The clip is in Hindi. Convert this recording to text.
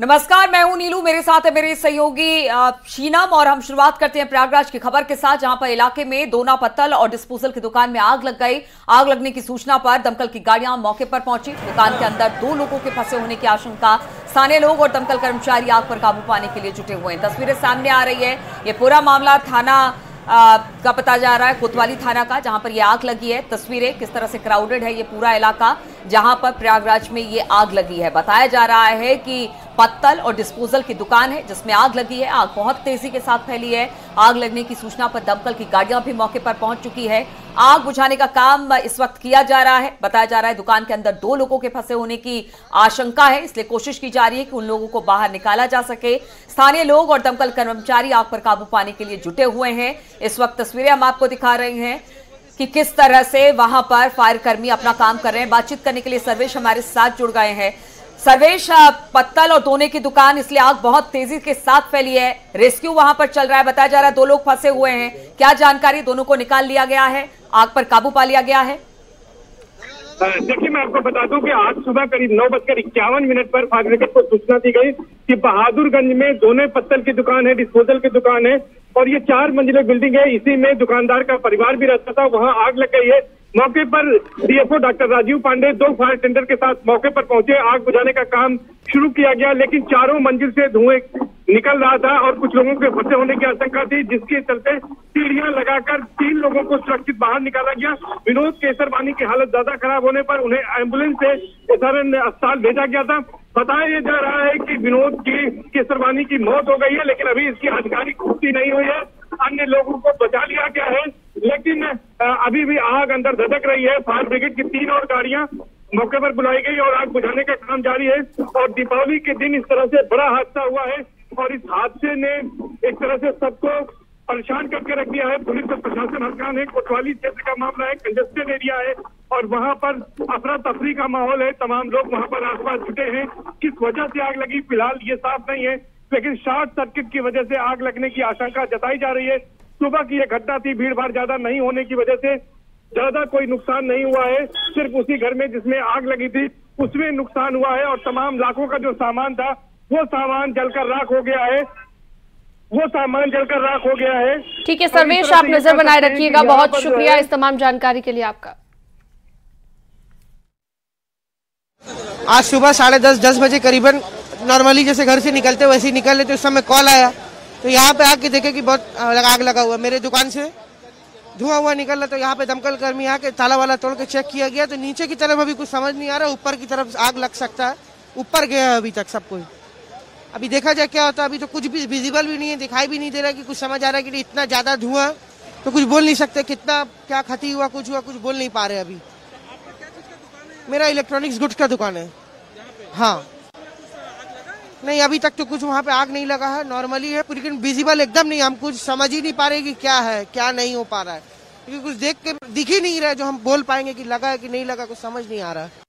नमस्कार, मैं हूं नीलू। मेरे साथ है मेरे सहयोगी शीनम और हम शुरुआत करते हैं प्रयागराज की खबर के साथ, जहां पर इलाके में दोना पत्तल और डिस्पोजल की दुकान में आग लग गई। आग लगने की सूचना पर दमकल की गाड़ियां मौके पर पहुंची। दुकान के अंदर 2 लोगों के फंसे होने की आशंका। स्थानीय लोग और दमकल कर्मचारी आग पर काबू पाने के लिए जुटे हुए हैं। तस्वीरें सामने आ रही है। ये पूरा मामला थाना का पता जा रहा है, कोतवाली थाना का, जहां पर ये आग लगी है। तस्वीरें किस तरह से क्राउडेड है ये पूरा इलाका, जहां पर प्रयागराज में ये आग लगी है। बताया जा रहा है कि पत्तल और डिस्पोजल की दुकान है जिसमें आग लगी है। आग बहुत तेजी के साथ फैली है। आग लगने की सूचना पर दमकल की गाड़ियां भी मौके पर पहुंच चुकी है। आग बुझाने का काम इस वक्त किया जा रहा है। बताया जा रहा है दुकान के अंदर 2 लोगों के फंसे होने की आशंका है, इसलिए कोशिश की जा रही है कि उन लोगों को बाहर निकाला जा सके। स्थानीय लोग और दमकल कर्मचारी आग पर काबू पाने के लिए जुटे हुए हैं। इस वक्त तस्वीरें हम आपको दिखा रहे हैं कि किस तरह से वहां पर फायर कर्मी अपना काम कर रहे हैं। बातचीत करने के लिए सर्वेश हमारे साथ जुड़ गए हैं। सर्वेश, पत्तल और दोने की दुकान, इसलिए आग बहुत तेजी के साथ फैली है। रेस्क्यू वहां पर चल रहा है। बताया जा रहा है 2 लोग फंसे हुए हैं। क्या जानकारी, दोनों को निकाल लिया गया है, आग पर काबू पा लिया गया है? देखिए, मैं आपको बता दूं कि आज सुबह करीब 9:51 पर फायर ब्रिगेड को सूचना दी गई कि बहादुरगंज में दोनों पत्तल की दुकान है, डिस्पोजल की दुकान है और ये 4 मंजिले बिल्डिंग है। इसी में दुकानदार का परिवार भी रहता था, वहां आग लग गई है। मौके पर DFO doctor Rajiv Pandey 2 fire tender के साथ मौके पर पहुंचे। आग बुझाने का काम शुरू किया गया, लेकिन चारों मंजिल से धुएं निकल रहा था और कुछ लोगों के फंसे होने की आशंका थी, जिसके चलते सीढ़ियां लगाकर 3 लोगों को सुरक्षित बाहर निकाला गया। विनोद केसरवानी की हालत ज्यादा खराब होने पर उन्हें एम्बुलेंस से एसआरएन अस्पताल भेजा गया था। बताया जा रहा है कि विनोद केसरवानी की मौत हो गई है, लेकिन अभी इसकी आधिकारिक पुष्टि नहीं हुई है। अन्य लोगों को बचा लिया गया है, लेकिन अभी भी आग अंदर धधक रही है। फायर ब्रिगेड की 3 और गाड़ियां मौके पर बुलाई गई और आग बुझाने का काम जारी है। और दीपावली के दिन इस तरह से बड़ा हादसा हुआ है और इस हादसे ने एक तरह से सबको परेशान करके रख दिया है। पुलिस और प्रशासन हड़कान है। कोतवाली क्षेत्र का मामला है, कंजेस्टेड एरिया है और वहां पर अफरा तफरी का माहौल है। तमाम लोग वहां पर आसपास जुटे हैं। किस वजह से आग लगी फिलहाल ये साफ नहीं है, लेकिन शॉर्ट सर्किट की वजह से आग लगने की आशंका जताई जा रही है। सुबह की यह घटना थी, भीड़ भाड़ ज्यादा नहीं होने की वजह से ज्यादा कोई नुकसान नहीं हुआ है। सिर्फ उसी घर में जिसमें आग लगी थी उसमें नुकसान हुआ है और तमाम लाखों का जो सामान था वो सामान जलकर राख हो गया है। ठीक है सर्वेश, आप नजर बनाए रखिएगा। बहुत शुक्रिया इस तमाम जानकारी के लिए आपका। आज सुबह 10:30 करीबन नॉर्मली जैसे घर से निकलते वैसे ही निकल लेते, उस समय कॉल आया तो यहाँ पे आके देखे कि बहुत आग लगा हुआ। मेरे दुकान से धुआं हुआ निकल रहा, तो यहाँ पे दमकल कर्मी आके ताला वाला तोड़ के चेक किया गया तो नीचे की तरफ अभी कुछ समझ नहीं आ रहा, ऊपर की तरफ आग लग सकता है। ऊपर गया है अभी तक सब कोई, अभी देखा जाए क्या होता है। अभी तो कुछ भी विजिबल भी नहीं है, दिखाई भी नहीं दे रहा कि कुछ समझ आ रहा है कि इतना ज्यादा धुआं, तो कुछ बोल नहीं सकते कितना क्या क्षति हुआ, कुछ हुआ, कुछ बोल नहीं पा रहे अभी। मेरा इलेक्ट्रॉनिक्स गुड्स का दुकान है। हाँ, नहीं अभी तक तो कुछ वहाँ पे आग नहीं लगा है, नॉर्मली है, लेकिन विजिबल एकदम नहीं। हम कुछ समझ ही नहीं पा रहे कि क्या है क्या नहीं हो पा रहा है, क्योंकि कुछ देख के दिख ही नहीं रहा है जो हम बोल पाएंगे कि लगा है कि नहीं लगा, कुछ समझ नहीं आ रहा है।